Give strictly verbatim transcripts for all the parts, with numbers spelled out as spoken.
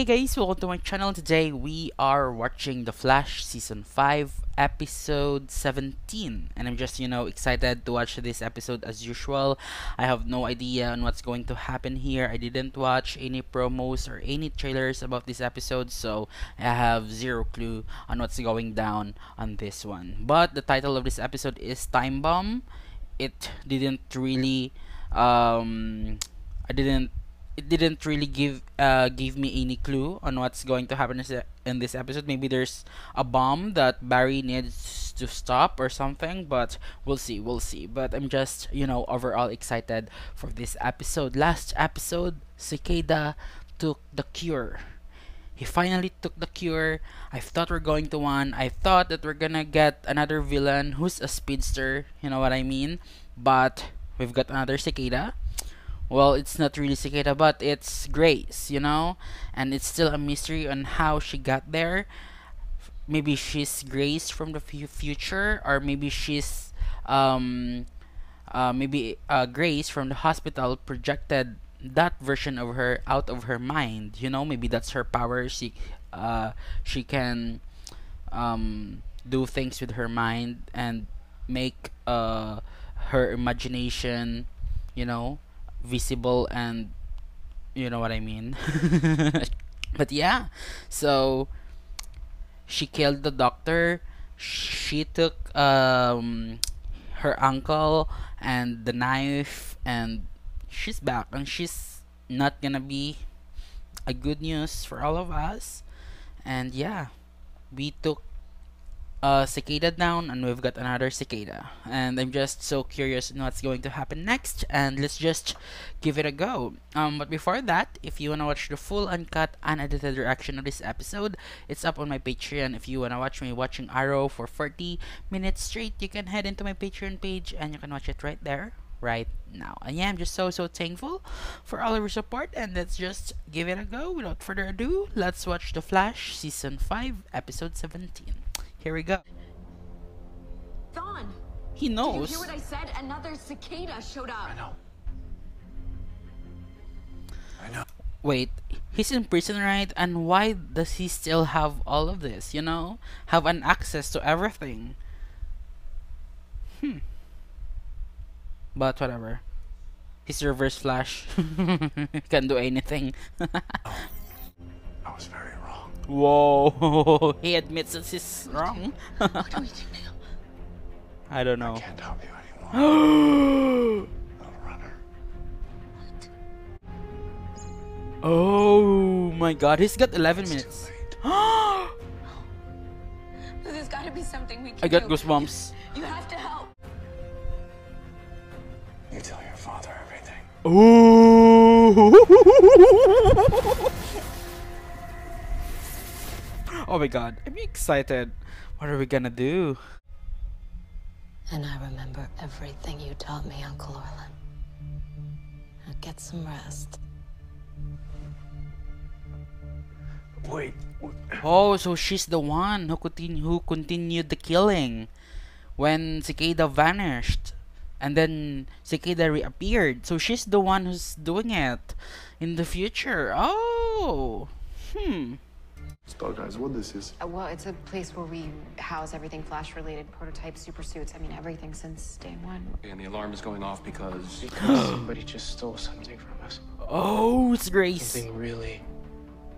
Hey guys, welcome to my channel. Today we are watching The Flash Season five Episode seventeen, and I'm just, you know, excited to watch this episode as usual. I have no idea on what's going to happen here. I didn't watch any promos or any trailers about this episode, so I have zero clue on what's going down on this one. But the title of this episode is Time Bomb. It didn't really, um, I didn't It didn't really give uh give me any clue on what's going to happen in this episode. Maybe there's a bomb that Barry needs to stop or something, but we'll see, we'll see. But I'm just, you know, overall excited for this episode. Last episode, Cicada took the cure. He finally took the cure. I thought we're going to one. I thought that we're gonna get another villain who's a speedster, you know what I mean? But we've got another Cicada. Well, it's not really Cicada, but it's Grace, you know? And it's still a mystery on how she got there. Maybe she's Grace from the future, or maybe she's, um, uh, maybe uh, Grace from the hospital projected that version of her out of her mind, you know? Maybe that's her power. She, uh, she can, um, do things with her mind and make, uh, her imagination, you know, visible, and you know what I mean. But yeah, so she killed the doctor, she took um her uncle and the knife, and she's back, and she's not gonna be a good news for all of us. And yeah, we took Uh, Cicada down, and we've got another Cicada, and I'm just so curious on what's going to happen next, and let's just give it a go. Um, but before that, if you wanna watch the full uncut unedited reaction of this episode, it's up on my Patreon. If you wanna watch me watching Arrow for forty minutes straight, you can head into my Patreon page and you can watch it right there right now. And yeah, I'm just so so thankful for all of your support, and let's just give it a go. Without further ado, let's watch The Flash Season five Episode seventeen. Here we go. Thawne! He knows. Did you hear what I said? Another Cicada showed up. I know. I know. Wait, he's in prison, right? And why does he still have all of this, you know? Have an access to everything. Hmm. But whatever. He's reverse Flash. Can't do anything. Oh, I was very wrong. Whoa, he admits that he's wrong. What do we do now? I don't know. I can't help you anymore. Little runner. What? Oh my god, he's got eleven minutes. Oh, there's gotta be something we can do. I got goosebumps. You have to help. You tell your father everything. Oh. Oh my god, I'm excited. What are we gonna do? And I remember everything you taught me, Uncle Orlin. Now get some rest. Wait. Oh, so she's the one who, continue, who continued the killing when Cicada vanished. And then Cicada reappeared. So she's the one who's doing it in the future. Oh. Hmm. Guys, what this is? Uh, well, it's a place where we house everything Flash-related, prototypes, super suits. I mean, everything since day one. And the alarm is going off because because somebody just stole something from us. Oh, it's Grace. Something really,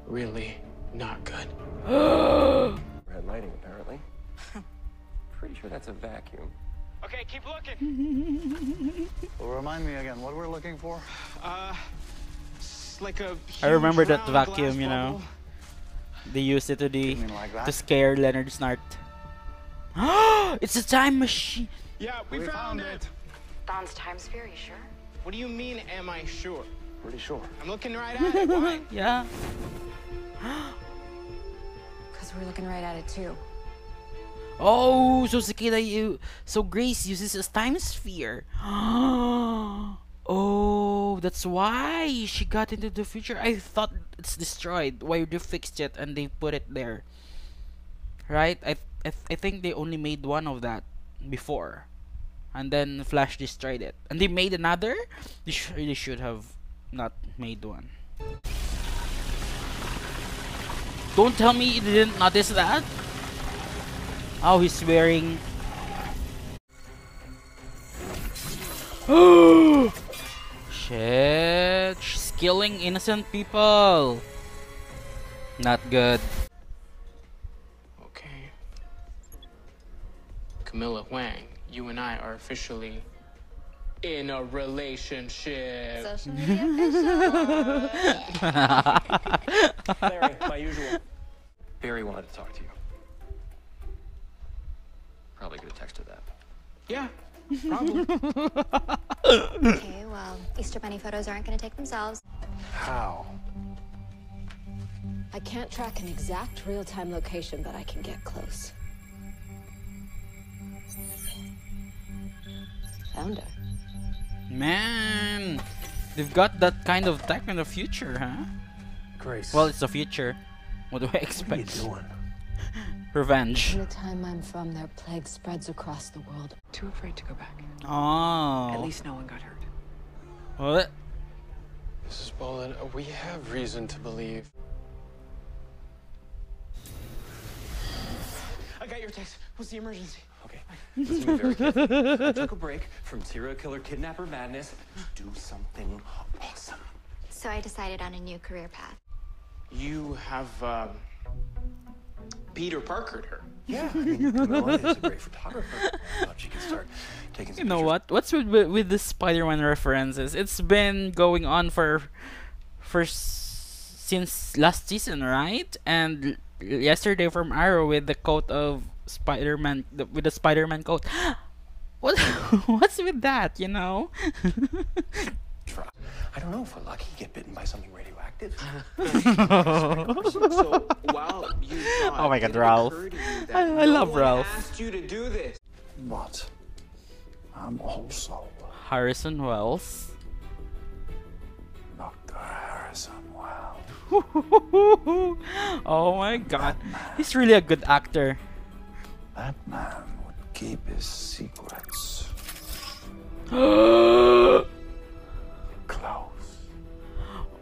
really not good. Red lighting, apparently. Pretty sure that's a vacuum. Okay, keep looking. Well, remind me again what we're looking for. Uh, it's like a. I remember that vacuum, you know. Bubble. They used it to the like to scare Leonard Snart. It's a time machine. Yeah, we, we found, found it. Thawne's time sphere. You sure? What do you mean? Am I sure? Pretty sure. I'm looking right at it. Why? Yeah. Because we're looking right at it too. Oh, so Cicada, you, so Grace uses a time sphere. Oh, that's why she got into the future. I thought it's destroyed. Why they fixed it and they put it there, right? I th I, th I think they only made one of that before, and then Flash destroyed it, and they made another. They sh really should have not made one. Don't tell me you didn't notice that. Oh, he's wearing... Shit. She's killing innocent people. Not good. Okay. Camilla Wang, you and I are officially... in a relationship. Social media official. Larry, my usual. Barry wanted to talk to you. Probably could have texted that. Yeah, probably. Okay, well, Easter Bunny photos aren't going to take themselves. How? I can't track an exact real-time location, but I can get close. Found her. Man, they've got that kind of tech in the future, huh? Grace. Well, it's the future. What do I expect? What are you doing? Revenge. Every time I'm from, their plague spreads across the world. Too afraid to go back. Oh. At least no one got hurt. What? Missus Bolin, we have reason to believe. I got your text. What's the emergency? Okay, let's move very carefully. I took a break from serial killer kidnapper madness to do something awesome. So I decided on a new career path. You have, um, Peter Parker'd her. Yeah, I mean, Camilla is a great photographer. I thought she could start taking some You know pictures. What? What's with, with the Spider-Man references? It's been going on for, for since last season, right? And yesterday from Arrow with the coat of... Spider-Man with the Spider-Man coat. What? What's with that? You know. I don't know if we're lucky to get bitten by something radioactive. So, wow, you oh my God, Ralph! I, I no love Ralph. Asked you to do this. But I'm also Harrison Wells. Doctor Harrison Wells. Oh my God, he's really a good actor. That man would keep his secrets. Close.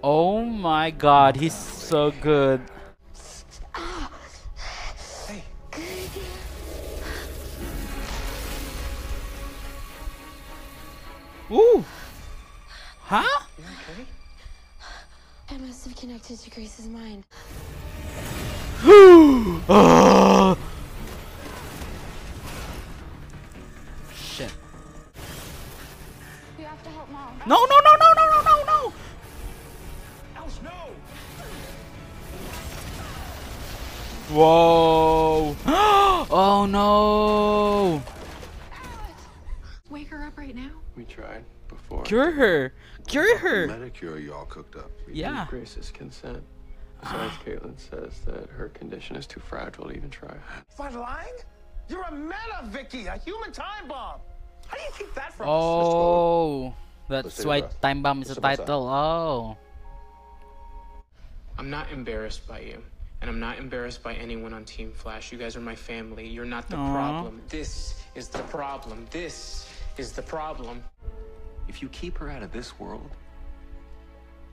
Oh my God, he's so good. Hey. Ooh. Huh? You okay? I must have connected to Grace's mind. Oh. No, no, no, no, no, no, no, no! Else, no! Whoa! Oh no! Alex. Wake her up right now. We tried before. Cure her! Cure her! Medicure y'all cooked up. We yeah. Grace's consent. Besides, Caitlin says that her condition is too fragile to even try. But lying? You're a meta, Vicky! A human time bomb! How do you keep that from us? Oh! That's why Time Bomb is a title. Oh. I'm not embarrassed by you. And I'm not embarrassed by anyone on Team Flash. You guys are my family. You're not the Aww. problem. This is the problem. This is the problem. If you keep her out of this world,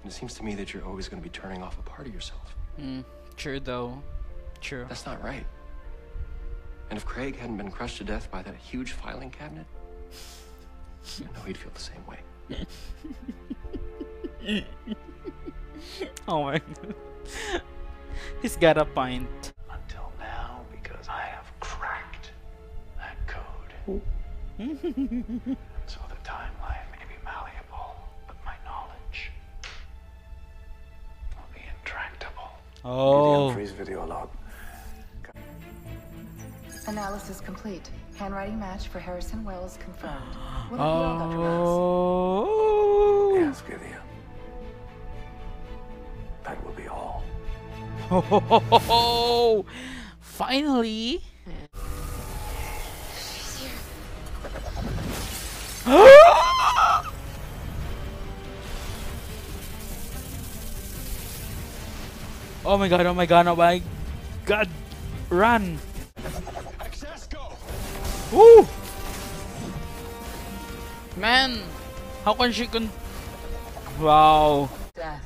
it seems to me that you're always going to be turning off a part of yourself. Mm, true, though. True. That's not right. And if Craig hadn't been crushed to death by that huge filing cabinet, you know he'd feel the same way. Oh my God. He's got a pint. Until now, because I have cracked that code. So the timeline may be malleable, but my knowledge will be intractable. Oh. Freeze video log. Analysis complete. Handwriting match for Harrison Wells confirmed. What have you all got to ask? Yes, Gideon. That will be all. Ho ho ho ho ho! Finally! She's here. Oh my God, oh my God, oh my God! Run! Woo! Man, how can she con- Wow. Death.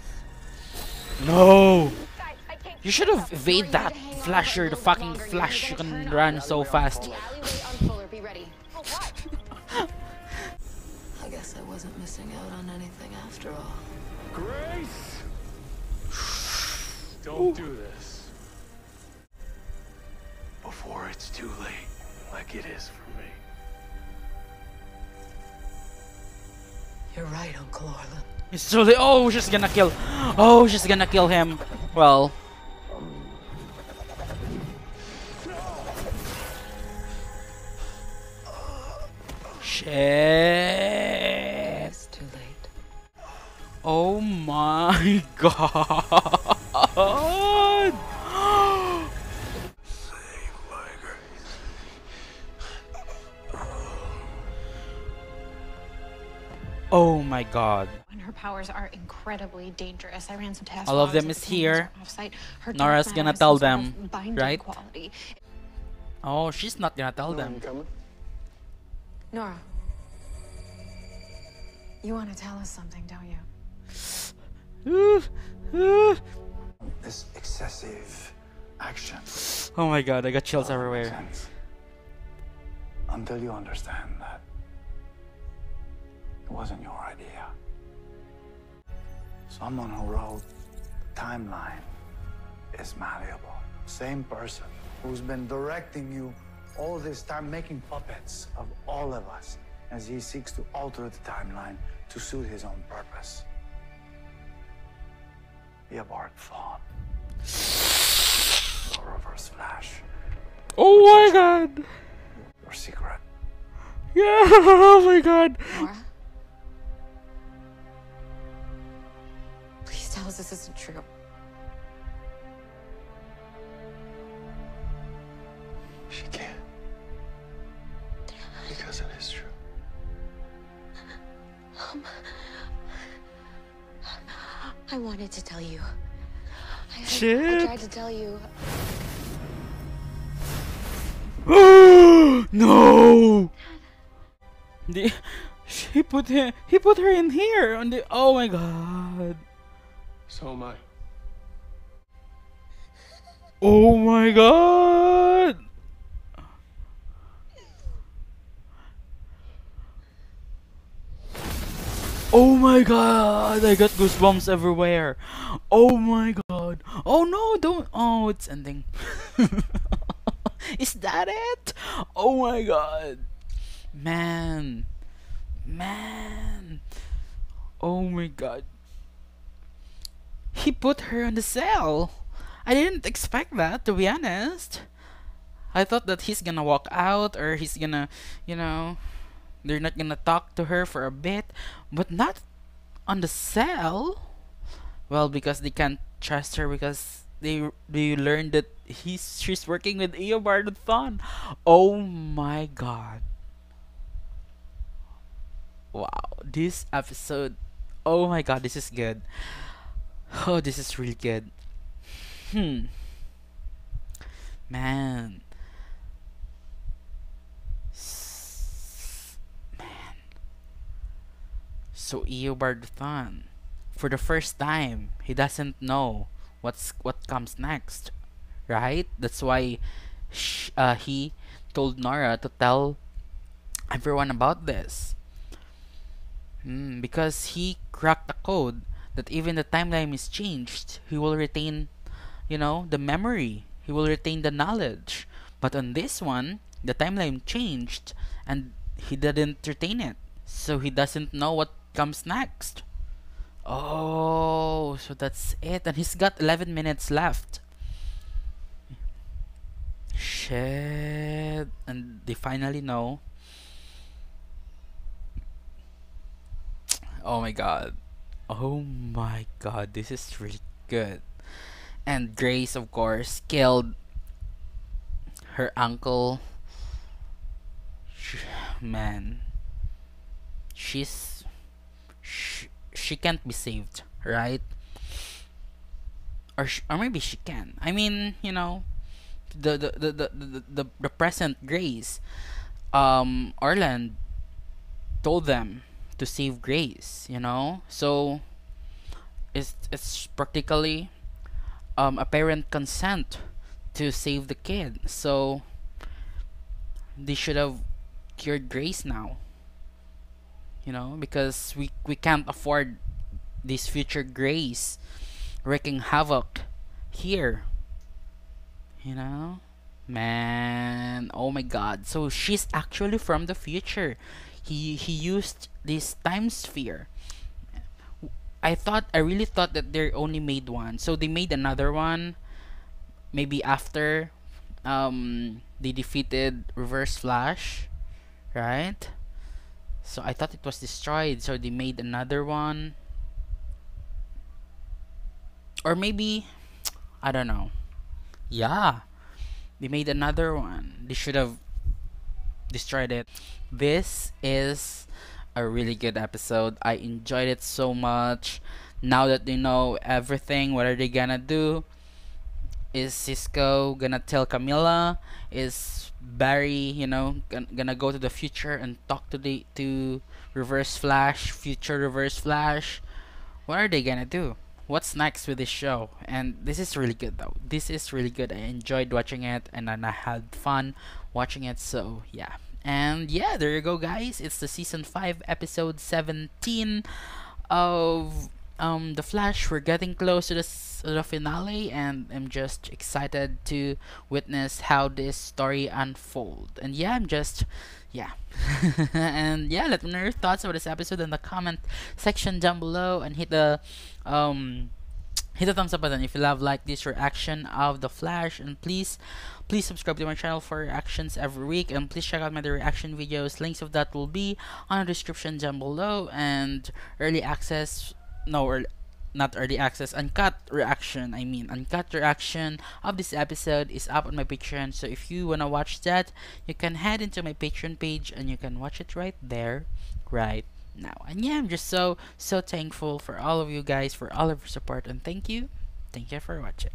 No! Guys, I can't You should have evaded that, Flasher. The fucking Flash can run so fast. I guess I wasn't missing out on anything after all. Grace! Don't do this. Before it's too late, like it is for me. You're right, Uncle Orlin. It's too late. Oh, she's gonna kill. Oh, she's gonna kill him. Well. Shit. It's too late. Oh my god. Oh my god. And her powers are incredibly dangerous. I ran some tests. All of them is here. Nora's gonna tell them, right? Quality. Oh, she's not gonna tell Nora, them. Nora, you want to tell us something, don't you? This excessive action. Oh my god, I got chills oh, everywhere. Until you understand that. It wasn't your idea. Someone who wrote the timeline is malleable. Same person who's been directing you all this time, making puppets of all of us as he seeks to alter the timeline to suit his own purpose. Eobard Thawne. Your reverse Flash. Oh my god! Your secret. Yeah, oh my god! Nora? Tell us this isn't true. She can't. Because it is true. Um, I wanted to tell you. I, Shit. I tried to tell you. No. The, she put her, he put her in here on the. Oh my god. So am I. Oh my god! Oh my god! I got goosebumps everywhere! Oh my god! Oh no! Don't! Oh, it's ending. Is that it? Oh my god! Man! Man! Oh my god! He put her in the cell. I didn't expect that, to be honest. I thought that he's gonna walk out or he's gonna, you know, they're not gonna talk to her for a bit, but not on the cell. Well, because they can't trust her because they they learned that he's she's working with Eobard Thawne. Oh my god. Wow, this episode. Oh my god, this is good. Oh, this is really good. Hmm. Man. S man. So Eobard Thawne, for the first time, he doesn't know what's what comes next, right? That's why sh uh, he told Nora to tell everyone about this. Hmm, because he cracked the code. That even the timeline is changed, he will retain, you know, the memory. He will retain the knowledge. But on this one, the timeline changed and he didn't retain it. So he doesn't know what comes next. Oh, so that's it. And he's got eleven minutes left. Shit. And they finally know. Oh my god. Oh my god, this is really good. And Grace, of course, killed her uncle. Man, she's she, she can't be saved, right? Or sh or maybe she can. I mean, you know, the the the the the, the, the present Grace, um, Orlin told them to save Grace, you know, so it's it's practically um, apparent consent to save the kid. So they should have cured Grace now, you know, because we we can't afford this future Grace wreaking havoc here, you know, man. Oh my god, so she's actually from the future. He he used this time sphere. I thought I really thought that they only made one, so they made another one maybe after um they defeated Reverse Flash, right? So I thought it was destroyed, so they made another one. Or maybe, I don't know. Yeah, they made another one. They should have destroyed it. This is a really good episode. I enjoyed it so much. Now that they know everything, what are they gonna do? Is Cisco gonna tell Camilla? Is Barry, you know, gonna go to the future and talk to the to Reverse Flash, future Reverse Flash? What are they gonna do? What's next with this show? And this is really good though. This is really good. I enjoyed watching it, and then I had fun watching it. So yeah, and yeah, there you go, guys. It's the season five, episode seventeen of um The Flash. We're getting close to the to the finale, and I'm just excited to witness how this story unfolds. And yeah, I'm just. Yeah. And yeah, let me know your thoughts about this episode in the comment section down below, and hit the um hit the thumbs up button if you love like this reaction of The Flash, and please please subscribe to my channel for reactions every week, and please check out my other reaction videos. Links of that will be on the description down below, and early access no early not early access uncut reaction I mean uncut reaction of this episode is up on my Patreon. So if you wanna watch that, you can head into my Patreon page and you can watch it right there right now. And yeah, I'm just so so thankful for all of you guys, for all of your support, and thank you thank you for watching.